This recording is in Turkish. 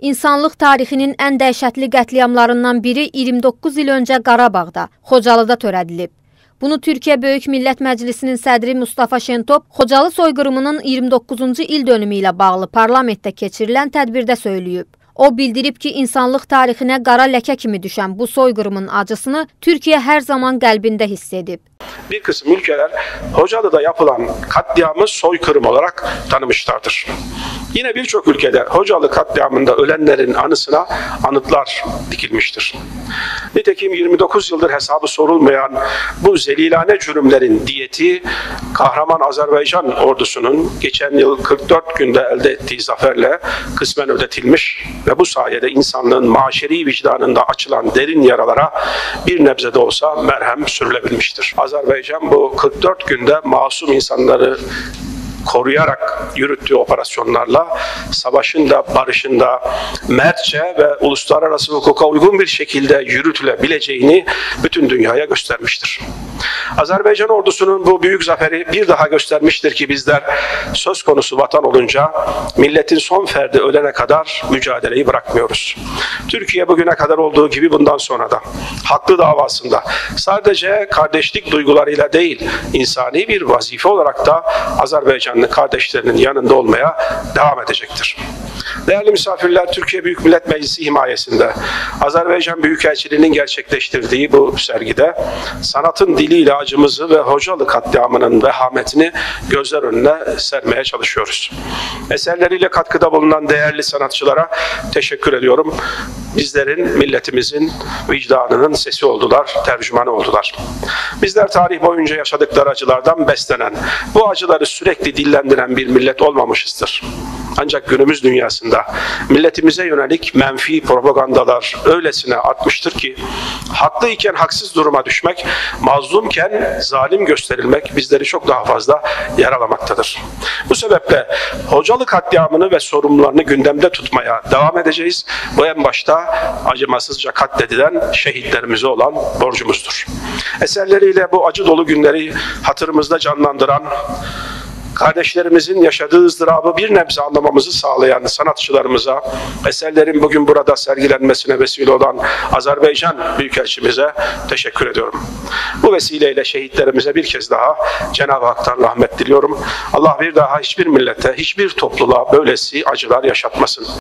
İnsanlıq tarixinin ən dəhşətli qətliamlarından biri 29 il öncə Qarabağda, Xocalıda törədilib. Bunu Türkiyə Böyük Millət Məclisinin sədri Mustafa Şentop Xocalı soyqırımının 29-cu il dönümü ilə bağlı parlamentdə keçirilən tədbirdə söyləyib. O bildirib ki, insanlıq tarixinə qara ləkə kimi düşən bu soyqırımın acısını Türkiyə hər zaman qəlbində hiss edib. Bir kısım ülkeler Xocalı'da yapılan katliamı soykırım olarak tanımışlardır. Yine birçok ülkede Xocalı katliamında ölenlerin anısına anıtlar dikilmiştir. Nitekim 29 yıldır hesabı sorulmayan bu zelilane cürümlerin diyeti kahraman Azerbaycan ordusunun geçen yıl 44 günde elde ettiği zaferle kısmen ödetilmiş ve bu sayede insanlığın maşeri vicdanında açılan derin yaralara bir nebze de olsa merhem sürülebilmiştir. Azerbaycan bu 44 günde masum insanları koruyarak yürüttüğü operasyonlarla savaşın da barışın da mertçe ve uluslararası hukuka uygun bir şekilde yürütülebileceğini bütün dünyaya göstermiştir. Azerbaycan ordusunun bu büyük zaferi bir daha göstermiştir ki bizler söz konusu vatan olunca milletin son ferdi ölene kadar mücadeleyi bırakmıyoruz. Türkiye bugüne kadar olduğu gibi bundan sonra da haklı davasında sadece kardeşlik duygularıyla değil insani bir vazife olarak da Azerbaycanlı kardeşlerinin yanında olmaya devam edecektir. Değerli misafirler, Türkiye Büyük Millet Meclisi himayesinde Azerbaycan Büyükelçiliğinin gerçekleştirdiği bu sergide sanatın diliyle acımızı ve Xocalı katliamının vehametini gözler önüne sermeye çalışıyoruz. Eserleriyle katkıda bulunan değerli sanatçılara teşekkür ediyorum. Bizlerin, milletimizin vicdanının sesi oldular, tercümanı oldular. Bizler tarih boyunca yaşadıkları acılardan beslenen, bu acıları sürekli dillendiren bir millet olmamışızdır. Ancak günümüz dünyasında milletimize yönelik menfi propagandalar öylesine artmıştır ki haklı iken haksız duruma düşmek, mazlumken zalim gösterilmek bizleri çok daha fazla yaralamaktadır. Bu sebeple Xocalı katliamını ve sorumlularını gündemde tutmaya devam edeceğiz. Bu en başta acımasızca katledilen şehitlerimize olan borcumuzdur. Eserleriyle bu acı dolu günleri hatırımızda canlandıran, kardeşlerimizin yaşadığı ızdırabı bir nebze anlamamızı sağlayan sanatçılarımıza, eserlerin bugün burada sergilenmesine vesile olan Azerbaycan Büyükelçimize teşekkür ediyorum. Bu vesileyle şehitlerimize bir kez daha Cenab-ı Hak'tan rahmet diliyorum. Allah bir daha hiçbir millete, hiçbir topluluğa böylesi acılar yaşatmasın.